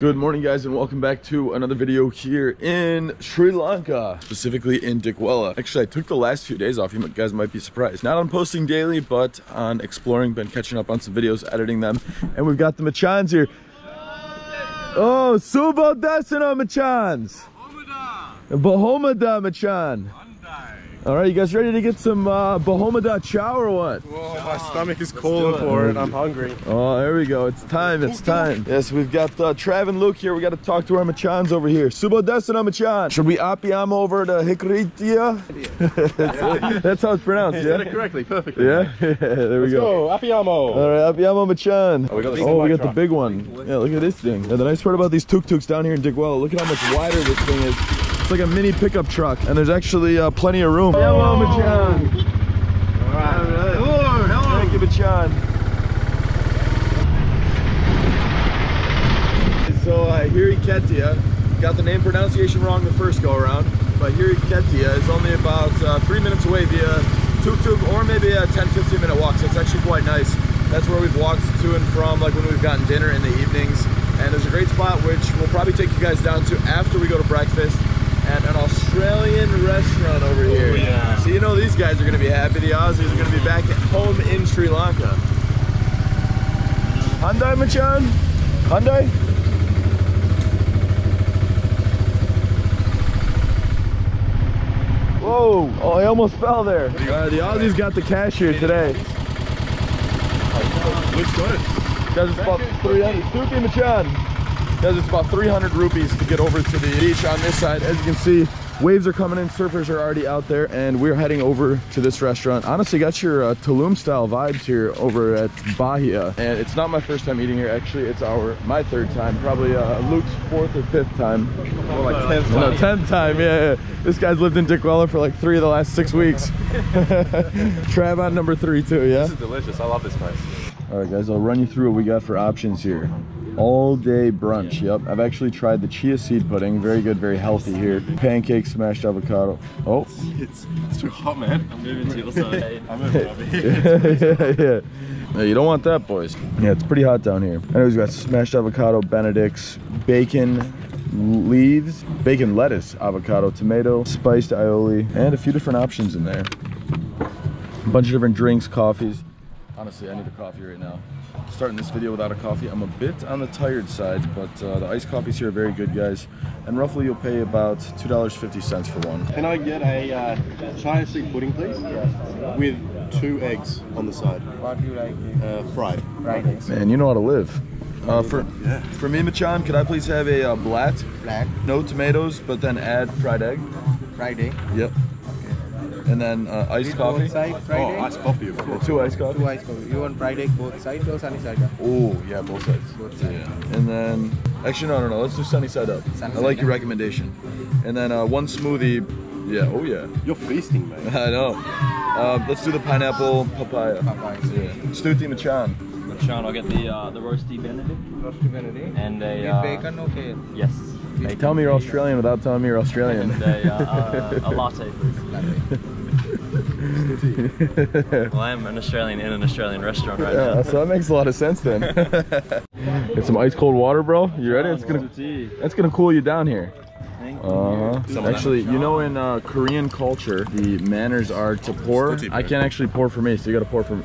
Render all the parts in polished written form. Good morning, guys, and welcome back to another video here in Sri Lanka, specifically in Dickwella. Actually, I took the last few days off. You guys might be surprised. Not on posting daily, but on exploring. Been catching up on some videos, editing them, and we've got the machans here. Oh, Subo Desana machans. Bahomada machan. All right, you guys ready to get some Bahomada chow or what? Whoa, my stomach is calling for it. I'm hungry. Oh, there we go. It's time. It's time. Yes, we've got Trav and Luke here. We got to talk to our machans over here. Subo Desana machan. Should we apiam over to Hiriketiya? That's how it's pronounced. You said it correctly, perfectly. Yeah. There we go. Let's go. Apiamo. All right, apiamo machan. Oh, we got the big one. Yeah, look at this thing. And the nice part about these tuk-tuks down here in Dickwella, look at how much wider this thing is. It's like a mini pickup truck, and there's actually plenty of room. Hello, Machan. All right. Hello, hello. Thank you, Machan. So, Hiriketiya, got the name pronunciation wrong the first go around, but Hiriketiya is only about 3 minutes away via tuk-tuk or maybe a 10-15 minute walk, so it's actually quite nice. That's where we've walked to and from, like when we've gotten dinner in the evenings, and there's a great spot which we'll probably take you guys down to after we go to breakfast. At an Australian restaurant over here. Oh, yeah. So you know these guys are gonna be happy. The Aussies are gonna be back at home in Sri Lanka. Hyundai, Machan? Hyundai? Whoa, oh, I almost fell there. The Aussies got the cash here today. Looks good. Guys, it's about 300. Suki, Machan. Guys, it's about 300 rupees to get over to the beach on this side. As you can see, waves are coming in, surfers are already out there, and we're heading over to this restaurant. Honestly, got your Tulum-style vibes here over at Bahia. And it's not my first time eating here. Actually, it's my third time. Probably Luke's fourth or fifth time. Or like 10th time. No, 10th time, yeah. This guy's lived in Dickwella for like 3 of the last 6 weeks. Trav on number 3 too, yeah? This is delicious. I love this place. All right, guys, I'll run you through what we got for options here. All day brunch, yep. I've actually tried the chia seed pudding. Very good, very healthy here. Pancakes, smashed avocado. Oh. It's too hot, man. I'm moving to the side. I'm moving. Yeah. No, you don't want that, boys. Yeah, it's pretty hot down here. Anyways, we got smashed avocado, Benedict's, bacon leaves, bacon lettuce, avocado, tomato, spiced aioli, and a few different options in there. A bunch of different drinks, coffees. Honestly, I need a coffee right now. Starting this video without a coffee. I'm a bit on the tired side, but the iced coffees here are very good, guys. And roughly, you'll pay about $2.50 for one. Can I get a chia seed pudding, please? With 2 eggs on the side. What do you like? Fried. Fried eggs. Man, you know how to live. For me, Machan, could I please have a blat? Blat. No tomatoes, but then add fried egg. Fried egg? Yep. And then iced coffee. Side, fried egg. Iced coffee, of course. 2 iced coffee. 2 iced coffee. You want fried egg both sides or sunny side up? Oh, yeah, both sides. Both sides. Yeah. And then, actually, no. Let's do sunny side up. Sunny I like down. Your recommendation. And then 1 smoothie. Yeah, oh yeah. You're feasting, man. I know. Let's do the pineapple papaya. Papaya. Yeah. Stuti Machan. Machan, I'll get the roasty Benedict. Roasty Benedict. And a bacon, okay. Yes. Bacon. Tell me you're Australian without telling me you're Australian. And a latte, please. Latte. Well, I am an Australian in an Australian restaurant right now. So that makes a lot of sense then. Get some ice cold water, bro. You ready? That's gonna cool you down here. Actually, you know, in Korean culture, the manners are to pour. I can't actually pour for me, so you gotta pour for me.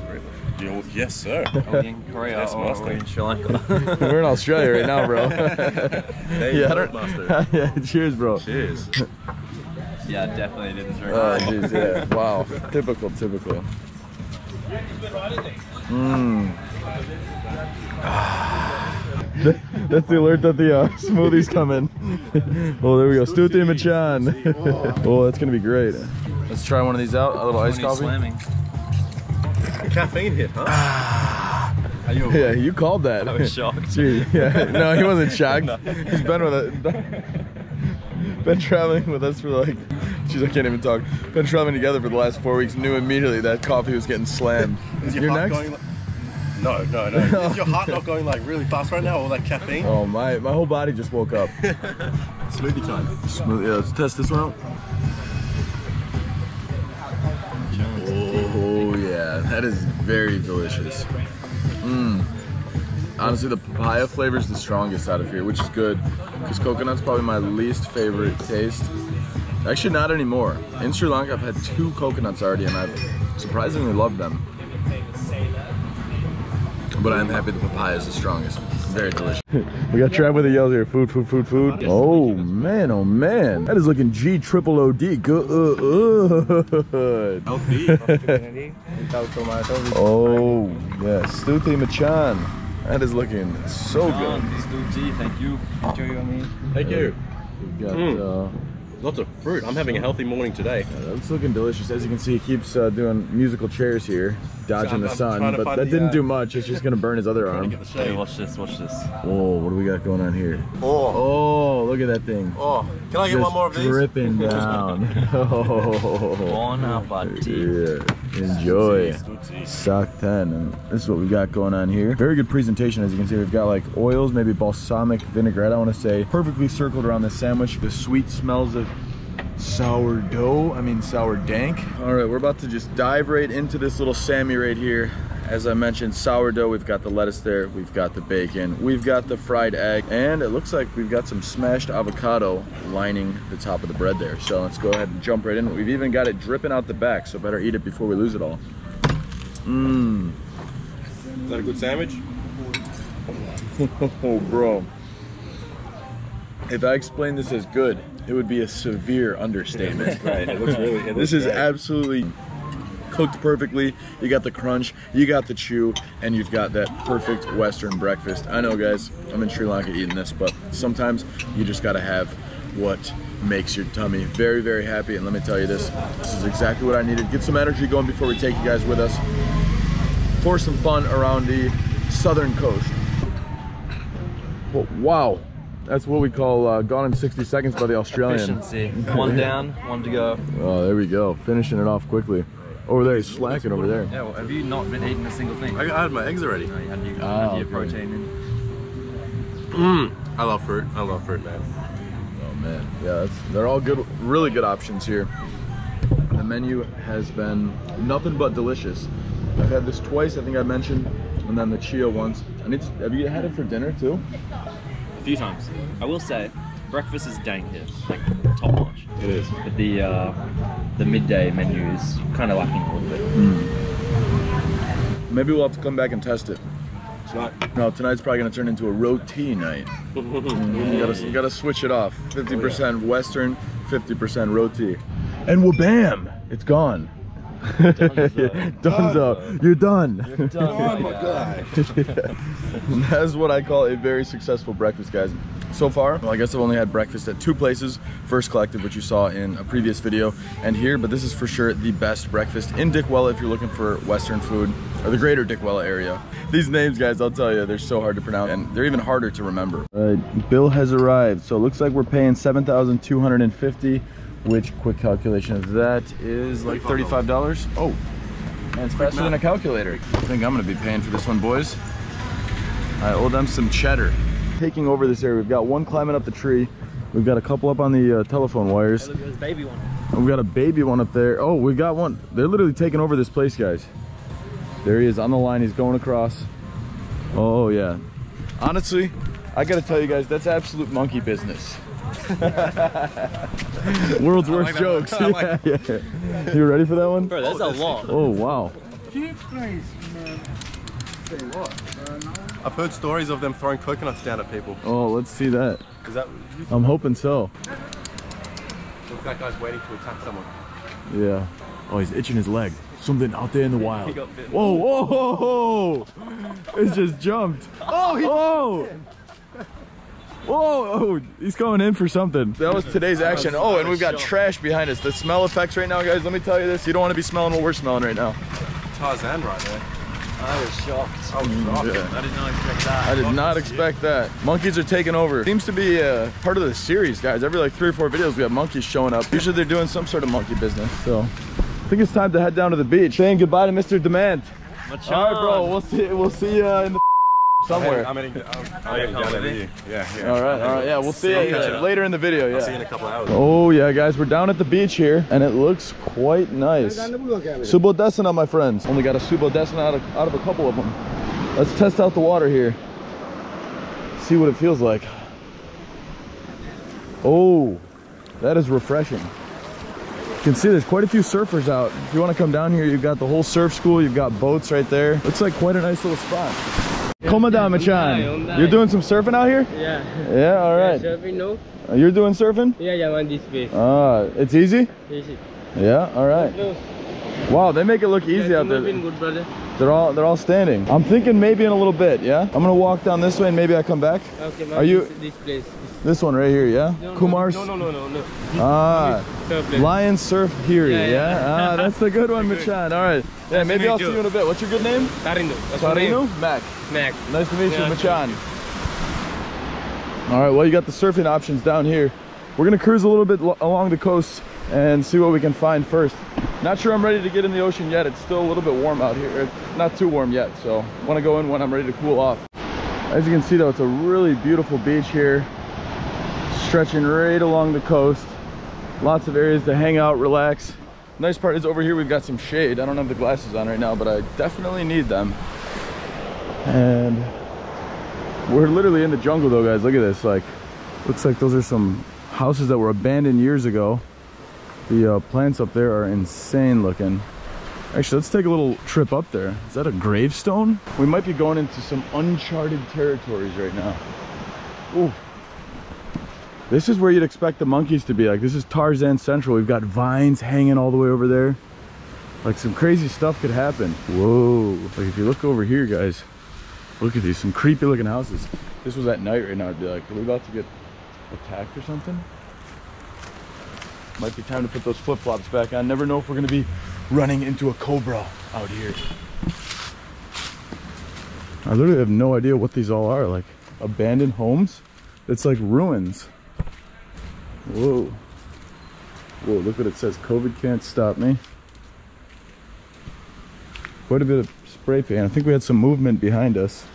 Yes, sir. Are we in Korea or in Sri Lanka? We're in Australia right now, bro. Yeah, master. Yeah, cheers, bro. Cheers. Yeah, definitely didn't drink. Oh, jeez, yeah. Wow. Typical. Mmm. That's the alert that the smoothie's coming. Oh, there we go. Stuti Machan. Oh, that's going to be great. Let's try one of these out. A little iced coffee. Slamming. The caffeine hit, huh? Yeah, you called that. I was shocked. Jeez. Yeah. No, he wasn't shocked. No. He's been with it. Been traveling with us for like, geez, I can't even talk. Been traveling together for the last 4 weeks. Knew immediately that coffee was getting slammed. Is your next? Going like, no. Is your heart not going like really fast right now? All that caffeine? Oh, my whole body just woke up. Smoothie time. Smoothie. Yeah, let's test this one out. Oh yeah, that is very delicious. Mmm. honestly, the papaya flavor is the strongest out of here, which is good, because coconut's probably my least favorite taste. Actually, not anymore. In Sri Lanka, I've had 2 coconuts already, and I've surprisingly loved them. But I'm happy the papaya is the strongest. Very delicious. We got trapped with the yells here. Food, food, food, food. Oh man, oh man. That is looking G-triple-O-D. Good. Oh yes. Stuti Machan. That is looking so good. Thank you. Enjoy your meal. Thank you. We got lots of fruit. I'm having a healthy morning today. It's looking delicious. As you can see, he keeps doing musical chairs here, dodging the sun, but that didn't do much. It's just gonna burn his other arm. Hey, watch this, watch this. Oh, what do we got going on here? Oh, oh, look at that thing. Oh, can I get one more of these? Dripping down. Oh. Bon appetit. Yeah. Enjoy. Sakten. And this is what we got going on here. Very good presentation. As you can see, we've got like oils, maybe balsamic vinaigrette, I want to say, perfectly circled around the sandwich. The sweet smells of sourdough, I mean sour dank. All right, we're about to just dive right into this little Sammy right here. As I mentioned, sourdough, we've got the lettuce there, we've got the bacon, we've got the fried egg, and it looks like we've got some smashed avocado lining the top of the bread there. So let's go ahead and jump right in. We've even got it dripping out the back, so better eat it before we lose it all. Mmm. Is that a good sandwich? Oh, bro. If I explain this as good, it would be a severe understatement. Right. It looks really, it this is great. Absolutely cooked perfectly. You got the crunch, you got the chew, and you've got that perfect Western breakfast. I know, guys, I'm in Sri Lanka eating this, but sometimes you just gotta have what makes your tummy very, very happy. And let me tell you this, this is exactly what I needed. Get some energy going before we take you guys with us for some fun around the southern coast. Well, wow. That's what we call Gone in 60 Seconds by the Australian. Efficiency. One down, one to go. Oh, there we go. Finishing it off quickly. Over there, he's slacking over there. Yeah, well, have you not been eating a single thing? I had my eggs already. No, you had your, okay. Protein in. Mmm. I love fruit. I love fruit, man. Oh, man. Yeah, they're all good, really good options here. The menu has been nothing but delicious. I've had this twice, I think I mentioned, and then the chia once. And it's, have you had it for dinner, too? A few times. I will say, breakfast is dank here, like top notch. It is. But the midday menu is kind of lacking a little bit. Mm. Maybe we'll have to come back and test it. Tonight. No, tonight's probably going to turn into a roti night. You got to switch it off. 50% Western, 50% roti. And wha-bam! It's gone. Dunzo. Dunzo. You're done. You're done. Oh my gosh. That's what I call a very successful breakfast, guys. So far, well, I guess I've only had breakfast at 2 places. First Collective, which you saw in a previous video, and here, but this is for sure the best breakfast in Dickwella if you're looking for Western food, or the greater Dickwella area. These names, guys, I'll tell you, they're so hard to pronounce, and they're even harder to remember. Bill has arrived, so it looks like we're paying $7,250. Which, quick calculation of that is like $35. Oh, and it's faster than a calculator. I think I'm gonna be paying for this one, boys. I owe them some cheddar. Taking over this area, we've got one climbing up the tree. We've got a couple up on the telephone wires. Hey, look at this baby one. We've got a baby one up there. Oh, we got one. They're literally taking over this place, guys. There he is on the line, he's going across. Oh yeah. Honestly, I gotta tell you guys, that's absolute monkey business. World's worst jokes. Yeah. You ready for that one? Bro, that's a lot. Oh, wow. I've heard stories of them throwing coconuts down at people. Oh, let's see that. Is that I'm hoping so. Looks like that guy's waiting to attack someone. Yeah. Oh, he's itching his leg. Something out there in the wild. Whoa, whoa, whoa, whoa. It just jumped. Oh, he Whoa, oh, he's going in for something. That was today's action. Oh, and we've got trash behind us. The smell effects right now, guys, let me tell you this. You don't want to be smelling what we're smelling right now. Tarzan right there. I was shocked. I was shocked. Yeah. I did not expect that. I did not expect that. Monkeys are taking over. Seems to be part of the series, guys. Every like 3 or 4 videos, we have monkeys showing up. Usually they're doing some sort of monkey business. So I think it's time to head down to the beach. Saying goodbye to Mr. Damant. All right, bro. We'll see you in the... somewhere. I'm eating down. Yeah. All right. Yeah, we'll see you later in the video. Yeah. I'll see you in a couple hours. Oh yeah, guys, we're down at the beach here, and it looks quite nice. Subodesana, my friends. Only got a subodesana out of a couple of them. Let's test out the water here. see what it feels like. Oh, that is refreshing. You can see there's quite a few surfers out. If you want to come down here, you've got the whole surf school, you've got boats right there. Looks like quite a nice little spot. Komada Machan, you're doing some surfing out here? Yeah. Yeah, all right. Yeah, surfing, no? You're doing surfing? Yeah, I'm on this place. It's easy? Easy. Yeah, all right. No. Wow, they make it look easy out there. Good, brother. They're all standing. I'm thinking maybe in a little bit, yeah? I'm gonna walk down this way and maybe I come back. Okay, man. Are you this place? This one right here, yeah? No, Kumar's? No. Lion Surf here, yeah? Ah, that's the good one, Machan. All right. Yeah, nice maybe I'll see you in a bit. What's your good name? Tarindo. Tarindo? Mac. Nice to meet you, Machan. All right, well, you got the surfing options down here. We're gonna cruise a little bit along the coast and see what we can find first. Not sure I'm ready to get in the ocean yet. It's still a little bit warm out here. It's not too warm yet, so I want to go in when I'm ready to cool off. As you can see though, it's a really beautiful beach here, stretching right along the coast. Lots of areas to hang out, relax. Nice part is over here we've got some shade. I don't have the glasses on right now, but I definitely need them. And we're literally in the jungle though, guys. Look at this. Like, looks like those are some houses that were abandoned years ago. The plants up there are insane looking. Actually, let's take a little trip up there. Is that a gravestone? We might be going into some uncharted territories right now. Ooh. This is where you'd expect the monkeys to be. Like, this is Tarzan Central. We've got vines hanging all the way over there. Like, some crazy stuff could happen. Whoa. Like, if you look over here, guys, look at these, some creepy looking houses. If this was at night right now, I'd be like, are we about to get attacked or something? Might be time to put those flip-flops back on. Never know if we're going to be running into a cobra out here. I literally have no idea what these all are. Like, abandoned homes? It's like ruins. Whoa. Whoa, look what it says. COVID can't stop me. Quite a bit of spray paint. I think we had some movement behind us.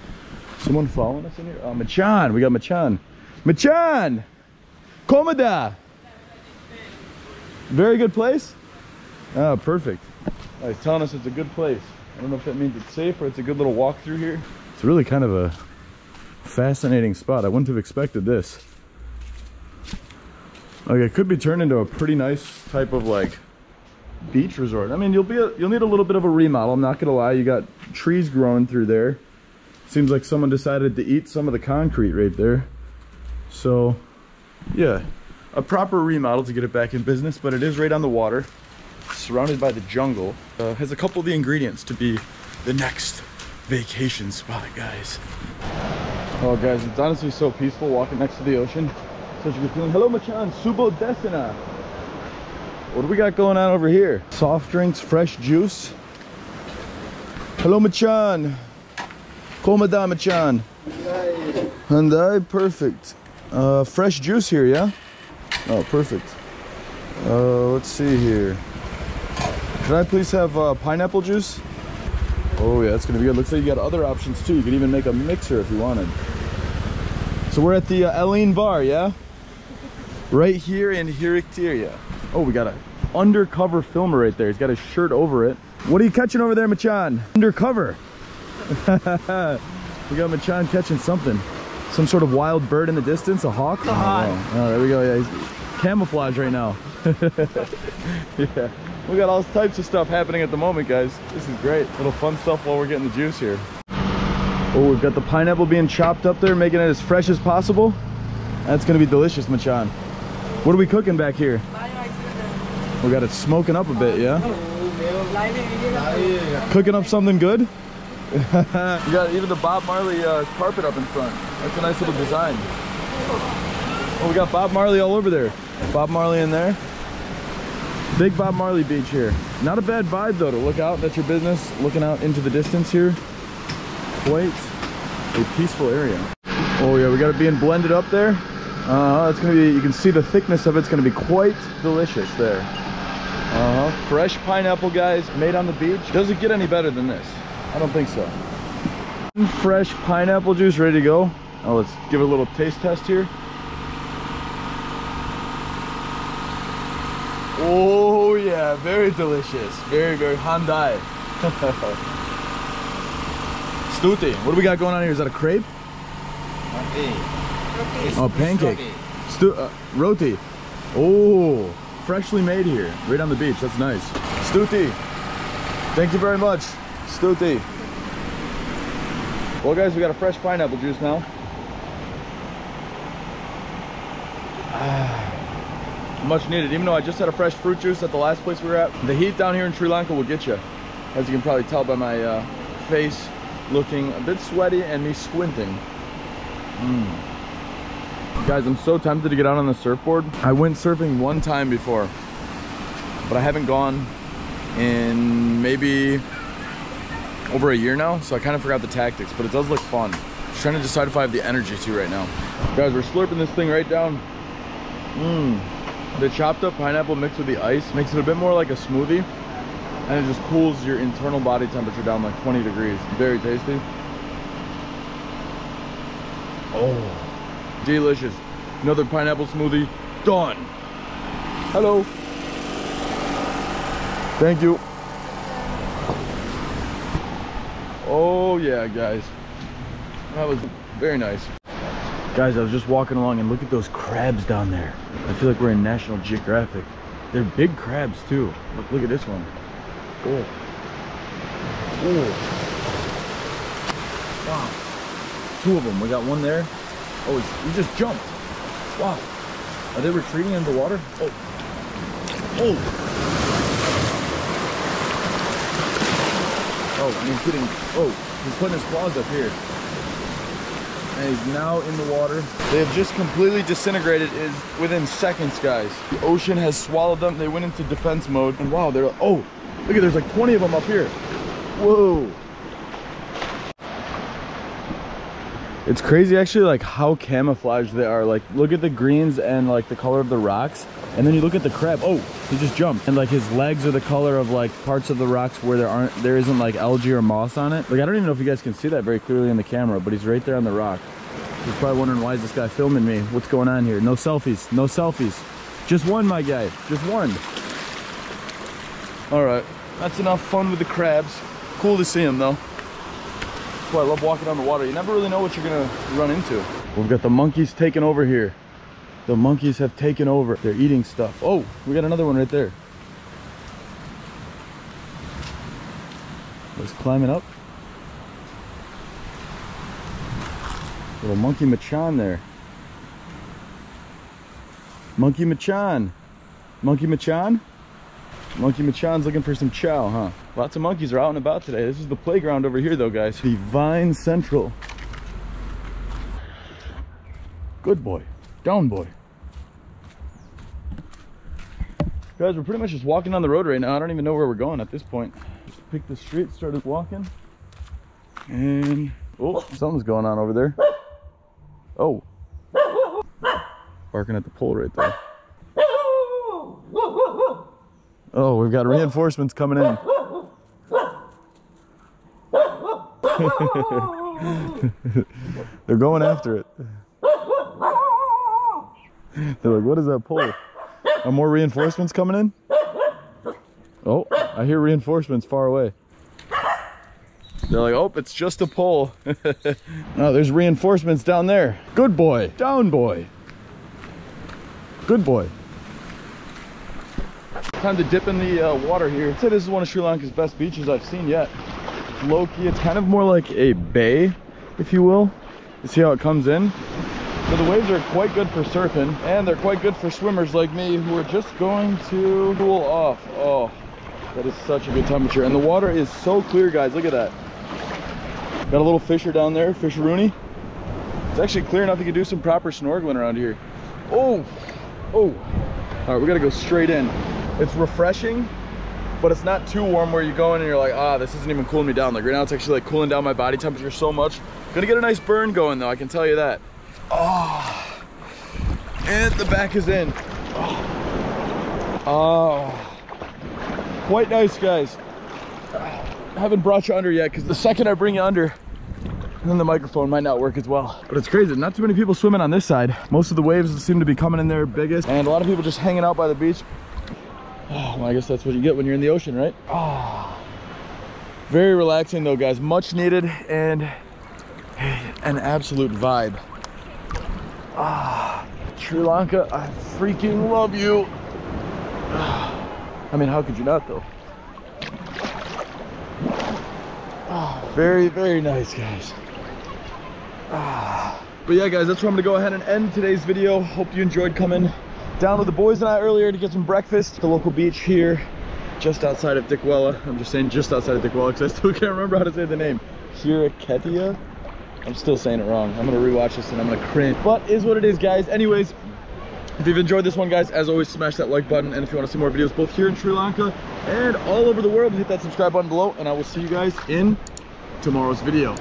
Someone following us in here? Oh, Machan. We got Machan. Machan! Komada! Very good place? Ah, perfect. Oh, he's telling us it's a good place. I don't know if that means it's safe or it's a good little walk through here. It's really kind of a fascinating spot. I wouldn't have expected this. Like, it could be turned into a pretty nice type of like beach resort. I mean, you'll need a little bit of a remodel, I'm not gonna lie. You got trees growing through there. Seems like someone decided to eat some of the concrete right there. So, yeah. A proper remodel to get it back in business, but it is right on the water, surrounded by the jungle. Has a couple of the ingredients to be the next vacation spot, guys. Oh, guys, it's honestly so peaceful walking next to the ocean. Such a good feeling. Hello, Machan. Subo Desina. What do we got going on over here? Soft drinks, fresh juice. Hello, Machan. Komada, Machan. Hyundai, perfect. Fresh juice here, yeah? Oh, perfect. Let's see here. Can I please have pineapple juice? Oh yeah, that's gonna be good. Looks like you got other options too. You could even make a mixer if you wanted. So we're at the Eileen Bar, yeah? Right here in Hiriketiya. Oh, we got an undercover filmer right there. He's got his shirt over it. What are you catching over there, Machan? Undercover. We got Machan catching something. Some sort of wild bird in the distance, a hawk? The hawk. Oh, there we go, yeah, he's camouflage right now. Yeah, we got all types of stuff happening at the moment, guys. This is great. Little fun stuff while we're getting the juice here. Oh, we've got the pineapple being chopped up there, making it as fresh as possible. That's gonna be delicious, Machan. What are we cooking back here? We got it smoking up a bit, yeah? Cooking up something good? You got even the Bob Marley carpet up in front. That's a nice little design. Oh, we got Bob Marley all over there. Bob Marley in there. Big Bob Marley beach here. Not a bad vibe though to look out. That's your business. Looking out into the distance here. Quite a peaceful area. Oh yeah, we got it being blended up there. It's gonna be. You can see the thickness of it's gonna be quite delicious there. Fresh pineapple, guys, made on the beach. Doesn't get any better than this. I don't think so. Fresh pineapple juice ready to go. Oh, let's give it a little taste test here. Oh yeah, very delicious. Very, very Hyundai. Stuti, what do we got going on here? Is that a crepe? Roti. Oh, pancake. Roti. Oh, freshly made here, right on the beach. That's nice. Stuti. Thank you very much, Stuti. Well, guys, we got a fresh pineapple juice now. Much needed, even though I just had a fresh fruit juice at the last place we were at. The heat down here in Sri Lanka will get you, as you can probably tell by my face looking a bit sweaty and me squinting. Guys, I'm so tempted to get out on the surfboard. I went surfing one time before, but I haven't gone in maybe over a year now, so I kind of forgot the tactics, but it does look fun. Just trying to decide if I have the energy to right now. Guys, we're slurping this thing right down. The chopped up pineapple mixed with the ice makes it a bit more like a smoothie, and it just cools your internal body temperature down like 20 degrees. Very tasty. Oh, delicious. Another pineapple smoothie done. Hello. Thank you. Oh yeah, guys, that was very nice. Guys, I was just walking along and look at those crabs down there. I feel like we're in National Geographic. They're big crabs too. Look at this one. Oh. Oh. Wow. Two of them. We got one there. Oh, he just jumped. Wow. Are they retreating underwater? Oh. Oh. Oh, and he's getting, oh, he's putting his claws up here. And he's now in the water. They have just completely disintegrated within seconds, guys. The ocean has swallowed them. They went into defense mode. And wow, they're, oh, look at, there's like 20 of them up here. Whoa. It's crazy actually, like how camouflaged they are. Like look at the greens and like the color of the rocks. And then you look at the crab. Oh, he just jumped. And like his legs are the color of like parts of the rocks where there isn't like algae or moss on it. Like I don't even know if you guys can see that very clearly in the camera, but he's right there on the rock. He's probably wondering, why is this guy filming me? What's going on here? No selfies, no selfies. Just one, my guy, just one. All right, that's enough fun with the crabs. Cool to see him though. That's why I love walking on the water. You never really know what you're gonna run into. We've got the monkeys taking over here. The monkeys have taken over. They're eating stuff. Oh, we got another one right there. Let's climb it up. Little monkey Machan there. Monkey Machan. Monkey Machan? Monkey Machan's looking for some chow, huh? Lots of monkeys are out and about today. This is the playground over here though, guys. Divine Central. Good boy. Down boy. Guys, we're pretty much just walking on the road right now. I don't even know where we're going at this point. Just picked the street, started walking. And, oh, something's going on over there. Oh. Barking at the pole right there. Oh, we've got reinforcements coming in. They're going after it. They're like, what is that pole? Are more reinforcements coming in? Oh, I hear reinforcements far away. They're like, oh, it's just a pole. No, there's reinforcements down there. Good boy. Down boy. Good boy. Time to dip in the water here. I'd say this is one of Sri Lanka's best beaches I've seen yet. It's low-key. It's kind of more like a bay, if you will. You see how it comes in? So the waves are quite good for surfing, and they're quite good for swimmers like me who are just going to cool off. Oh, that is such a good temperature. And the water is so clear, guys. Look at that. Got a little fisher down there, fisheroonie. It's actually clear enough you can do some proper snorkeling around here. Oh, oh. All right, we gotta go straight in. It's refreshing, but it's not too warm where you go in and you're like, ah, this isn't even cooling me down. Like right now it's actually like cooling down my body temperature so much. Gonna get a nice burn going though, I can tell you that. Oh, and the back is in. Oh, oh. Quite nice, guys. I haven't brought you under yet because the second I bring you under, and then the microphone might not work as well. But it's crazy, not too many people swimming on this side. Most of the waves seem to be coming in their biggest, and a lot of people just hanging out by the beach. Oh, well, I guess that's what you get when you're in the ocean, right? Oh, very relaxing though, guys. Much needed and an absolute vibe. Ah, Sri Lanka, I freaking love you. I mean, how could you not though? Oh, very, very nice, guys. But yeah, guys, that's where I'm gonna go ahead and end today's video. Hope you enjoyed coming down with the boys and I earlier to get some breakfast at the local beach here, just outside of Dickwella. I'm just saying just outside of Dickwella because I still can't remember how to say the name. Hiriketiya? I'm still saying it wrong. I'm gonna rewatch this and I'm gonna cringe. But is what it is, guys. Anyways, if you've enjoyed this one, guys, as always, smash that like button. And if you want to see more videos both here in Sri Lanka and all over the world, hit that subscribe button below. And I will see you guys in tomorrow's video.